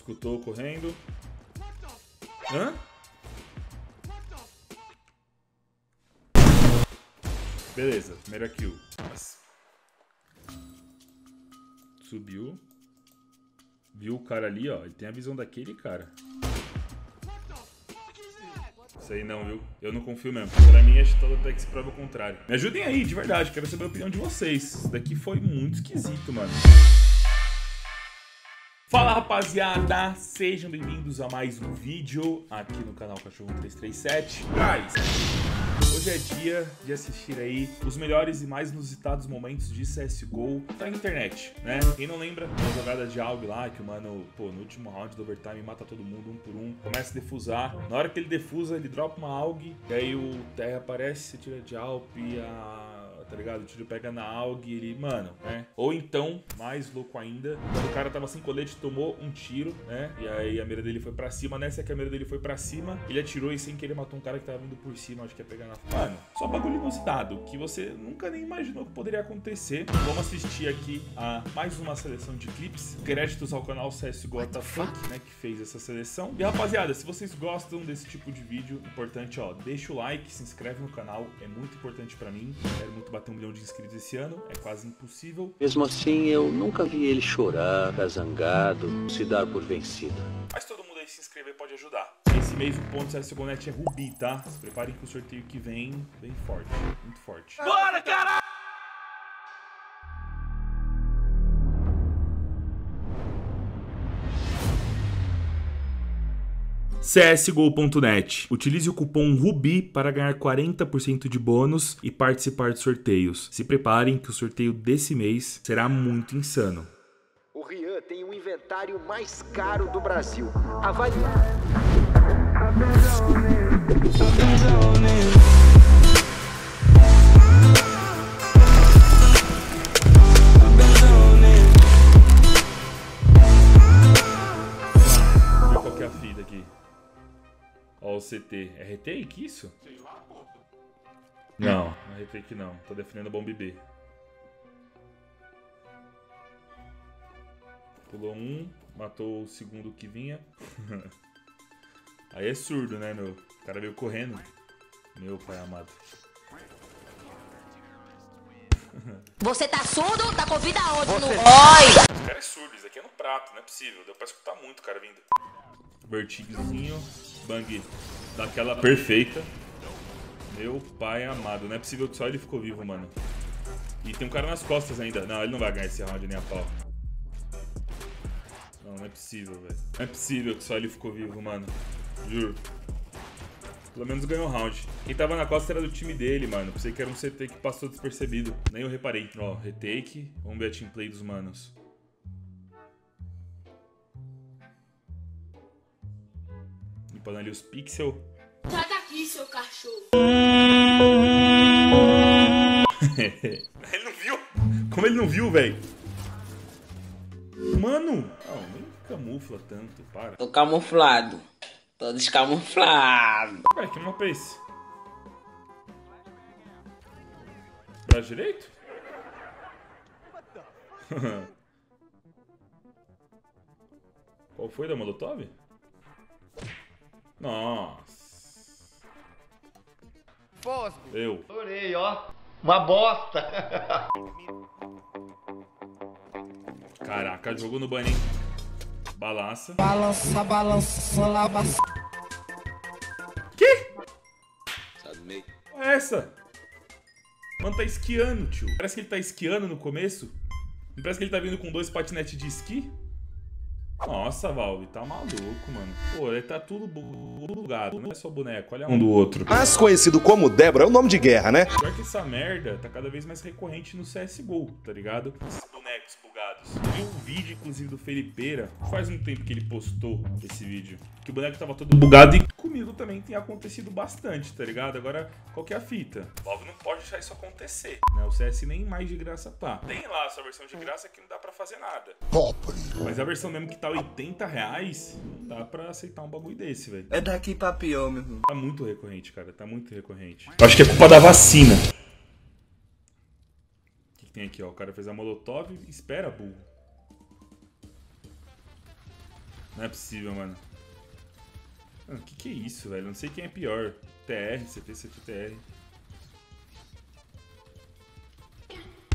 Escutou correndo. Hã? Beleza, primeira kill. Subiu. Viu o cara ali, ó. Ele tem a visão daquele cara. Isso aí não, viu? Eu não confio mesmo. Pra mim, acho que todo até que se prova o contrário. Me ajudem aí, de verdade. Quero saber a opinião de vocês. Isso daqui foi muito esquisito, mano. Fala, rapaziada! Sejam bem-vindos a mais um vídeo aqui no canal Cachorro 1337. Guys! Hoje é dia de assistir aí os melhores e mais inusitados momentos de CSGO na internet, né? Quem não lembra da jogada de AWP lá, que o mano, pô, no último round do overtime mata todo mundo um por um, começa a defusar. Na hora que ele defusa, ele dropa uma AWP, e aí o Terra aparece, tira de AWP, tá ligado? O tiro pega na AUG e ele, mano, né? Ou então, mais louco ainda, quando o cara tava sem colete, tomou um tiro, né? E aí a mira dele foi pra cima, nessa que a mira dele foi pra cima, ele atirou e sem querer matou um cara que tava vindo por cima, acho que ia pegar na... Mano, só bagulho inusitado, que você nunca nem imaginou que poderia acontecer. Vamos assistir aqui a mais uma seleção de clipes, créditos ao canal CSGotaFuck, né? Que fez essa seleção. E rapaziada, se vocês gostam desse tipo de vídeo, importante, ó, deixa o like, se inscreve no canal, é muito importante pra mim, quero muito bacana. Tem 1 milhão de inscritos esse ano, é quase impossível. Mesmo assim, eu nunca vi ele chorar, ficar zangado, se dar por vencida. Mas todo mundo aí se inscrever pode ajudar. Esse mês o ponto CSGoNet é RUBY, tá? Se preparem que o sorteio que vem, bem forte, muito forte. Bora, caralho! csgo.net. Utilize o cupom RUBY para ganhar 40% de bônus e participar de sorteios. Se preparem que o sorteio desse mês será muito insano. O Rian tem o inventário mais caro do Brasil. Avalie. Qual que é a fita aqui? Ó, o CT. É retake isso? Sei lá, pô. Não, não é retake não. Tô defendendo a bomba B. Pulou um, matou o segundo que vinha. Aí é surdo, né, meu? O cara veio correndo. Meu pai amado. Você tá surdo? Tá com vida onde? No... Oi! Os caras é surdo, isso aqui é no prato, não é possível. Deu pra escutar muito o cara vindo. Vertigozinho. Bang daquela perfeita. Meu pai amado. Não é possível que só ele ficou vivo, mano. E tem um cara nas costas ainda. Não, ele não vai ganhar esse round nem a pau. Não, não é possível, velho. Não é possível que só ele ficou vivo, mano. Juro. Pelo menos ganhou o round. Quem tava na costa era do time dele, mano. Pensei que era um CT que passou despercebido. Nem eu reparei. Ó, retake. Vamos ver a teamplay dos manos. Limpando ali os pixels. Sai daqui, seu cachorro. Ele não viu? Como ele não viu, velho? Mano! Não, nem camufla tanto, para. Tô camuflado. Tô descamuflado. Ué, que mapa é esse? Braço direito? Qual foi da Molotov? Nossa. Fosco. Eu. Adorei, ó. Uma bosta. Caraca, jogou no banho, hein? Balança. Balança, balança, labaça. Que? Sai do meio. Qual é essa? Mano, tá esquiando, tio. Parece que ele tá esquiando no começo. Não parece que ele tá vindo com 2 patinetes de esqui? Nossa, Valve, tá maluco, mano. Pô, ele tá tudo bugado. Não é só boneco, olha um do outro. Mas conhecido como Débora, é o nome de guerra, né? Pior que essa merda tá cada vez mais recorrente no CSGO, tá ligado? Esses bonecos bugados. Eu vi um vídeo, inclusive, do Felipeira. Faz um tempo que ele postou esse vídeo. Que o boneco tava todo bugado e comigo também tem acontecido bastante, tá ligado? Agora, qual que é a fita? Valve não pode deixar isso acontecer, né? O CS nem mais de graça tá. Tem lá essa versão de graça que não dá pra fazer nada. Pobre. Mas a versão mesmo que tá R$80, não dá pra aceitar um bagulho desse, velho. É daqui pra pior, meu irmão. Tá muito recorrente, cara. Tá muito recorrente. Eu acho que é culpa da vacina. O que tem aqui, ó? O cara fez a Molotov. Espera, burro. Não é possível, mano. Mano, que é isso, velho? Não sei quem é pior. TR, CT, CT, TR.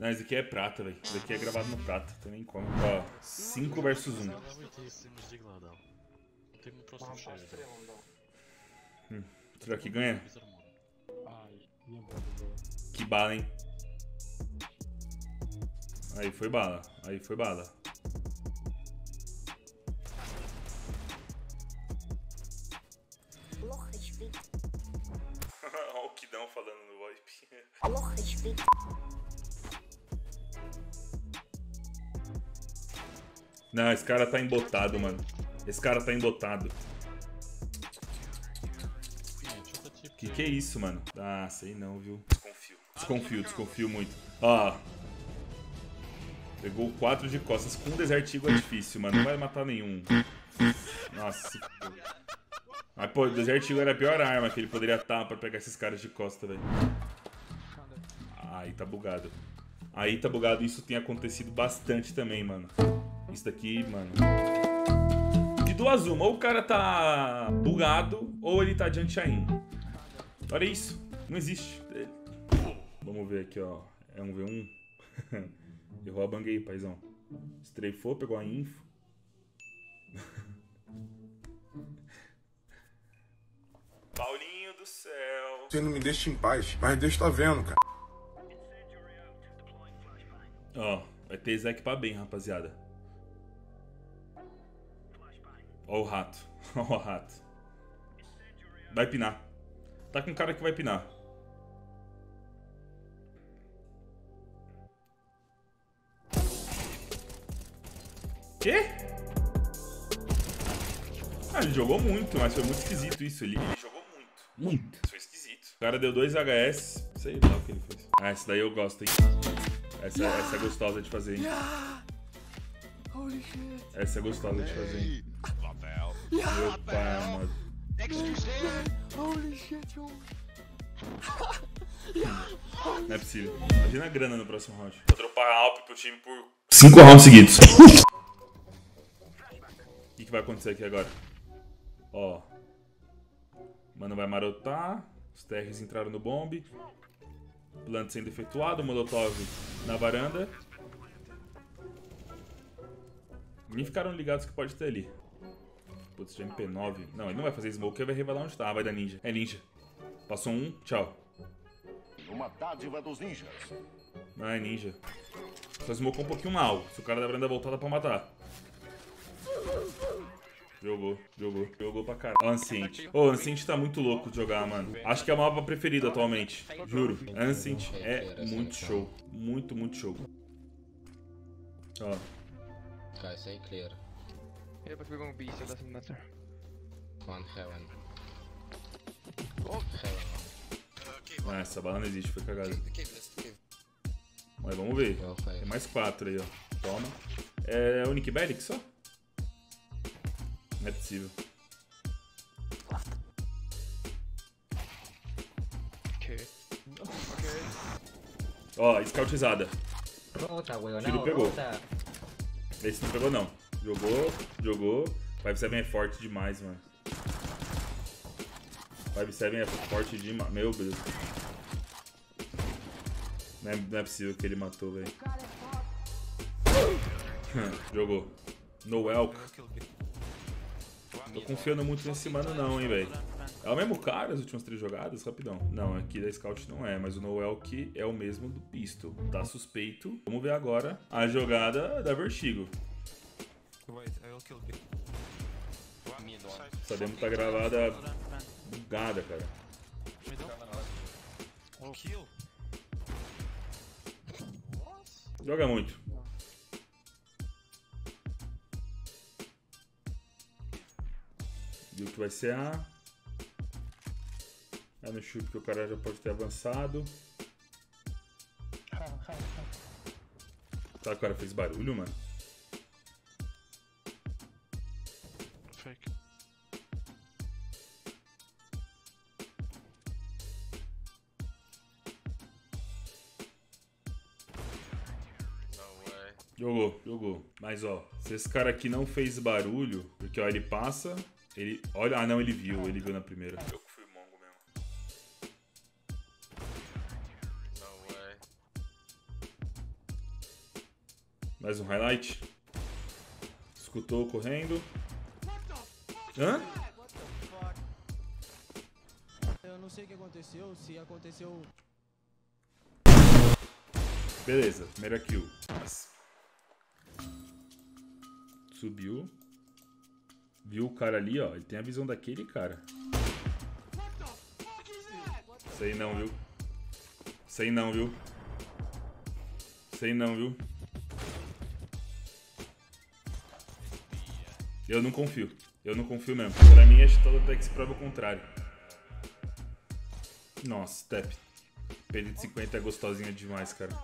Não, esse aqui é prata, velho. Esse daqui é gravado no prata, também como. Ó, 5 versus 1. Será que ganha? Que bala, hein? Aí foi bala, aí foi bala. Olha o Kidão falando no VoIP. Não, esse cara tá embotado, mano. Esse cara tá embotado. Que é isso, mano? Ah, sei não, viu? Desconfio. Desconfio muito. Ó. Pegou 4 de costas. Com um desertigo é difícil, mano. Não vai matar nenhum. Nossa. Mas, pô, o desertigo era a pior arma que ele poderia estar pra pegar esses caras de costa, velho. Aí tá bugado. Aí tá bugado. Isso tem acontecido bastante também, mano. Isso daqui, mano. De duas uma. Ou o cara tá bugado, ou ele tá de anti-aim. Olha isso. Não existe. Vamos ver aqui, ó. É um V1. Errou a banguei, paizão. Estreifou, pegou a info. Paulinho do céu. Você não me deixa em paz, mas Deus tá vendo, cara. Ó, vai ter Zac pra bem, rapaziada. Ó o rato. Ó o rato. Vai pinar. Tá com um cara que vai pinar. Quê? Ah, ele jogou muito, mas foi muito esquisito isso. Ele jogou muito. Isso foi esquisito. O cara deu 2 HS. Sei lá o que ele fez. Ah, essa daí eu gosto, hein? Essa é gostosa de fazer, hein? Essa é gostosa de fazer, hein? Meu pai, amado. Não é possível. Imagina a grana no próximo round. Vou dropar a Alp pro time por 5 rounds seguidos. O que vai acontecer aqui agora? Ó. Mano vai marotar. Os TRs entraram no bomb. Plant sendo efetuado. Molotov na varanda. Nem ficaram ligados que pode ter ali. Putz, de MP9. Não, ele não vai fazer smoke, ele vai revelar onde tá. Ah, vai dar ninja. É ninja. Passou um, tchau. Uma dádiva dos ninjas. Ah, é ninja. Só smocou um pouquinho mal. Se o cara da varanda voltar, dá pra matar. Jogou pra caralho. Ancient. Ô, Ancient tá muito louco de jogar, mano. Acho que é o mapa preferido atualmente. Juro. Ancient é muito show. Muito show. Ó. Guys, stay clear. Yeah, but we're gonna be, so it doesn't matter. One heaven. Oh, heaven. Ah, essa bala não existe, foi cagada. Mas vamos ver. Tem mais 4 aí, ó. Toma. É o Nick Bellic só? Não é possível. Ok. Ó, scoutizada. Tiro pegou. Esse não pegou, não. Jogou. 5-7 é forte demais, mano. 5-7 é forte demais. Meu Deus. Não é possível que ele matou, velho. Jogou. No Elk. Tô confiando muito nesse mano não, hein, velho. É o mesmo cara as últimas 3 jogadas? Rapidão. Não, aqui da Scout não é, mas o Noel que é o mesmo do Pistol. Tá suspeito. Vamos ver agora a jogada da Vertigo. Essa demo tá gravada bugada, cara. Joga muito. Viu que vai ser A. É no chute que o cara já pode ter avançado. Tá, o cara fez barulho, mano. Fake. No way. Jogou, jogou. Mas, ó, se esse cara aqui não fez barulho, porque, ó, ele passa, ele... Olha, ah, não, ele viu na primeira. Eu que fui mongo mesmo. Não, ué. Mais um highlight. Escutou correndo. Hã? Eu não sei o que aconteceu, se aconteceu... Beleza, primeira kill. Subiu. Viu o cara ali, ó. Ele tem a visão daquele cara. Sei não, viu? Sei não, viu? Sei não, viu? Eu não confio. Eu não confio mesmo. Pra mim, a chutada até que se prova o contrário. Nossa, tap. Pele de 50 é gostosinha demais, cara.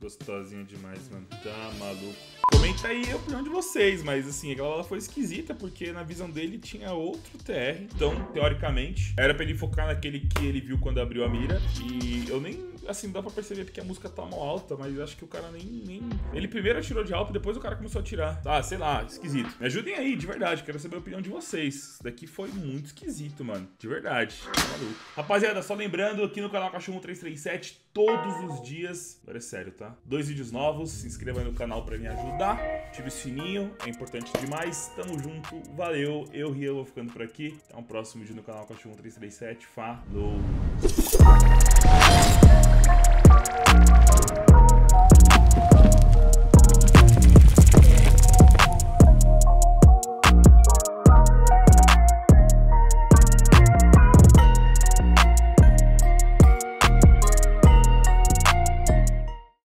Gostosinha demais, mano. Tá maluco. Comenta aí a opinião de vocês, mas assim, aquela bola foi esquisita, porque na visão dele tinha outro TR. Então, teoricamente, era pra ele focar naquele que ele viu quando abriu a mira. E eu nem, assim, dá pra perceber porque a música tá mal alta, mas acho que o cara nem... Ele primeiro atirou de alto, depois o cara começou a atirar. Ah, sei lá, esquisito. Me ajudem aí, de verdade, quero saber a opinião de vocês. Isso daqui foi muito esquisito, mano. De verdade. Maluco. Rapaziada, só lembrando, aqui no canal Cachorro 1337, todos os dias, agora é sério, tá? 2 vídeos novos, se inscreva aí no canal pra me ajudar, ative o sininho, é importante demais, tamo junto, valeu, eu e eu vou ficando por aqui, até um próximo vídeo no canal Cachorro 1337, falou!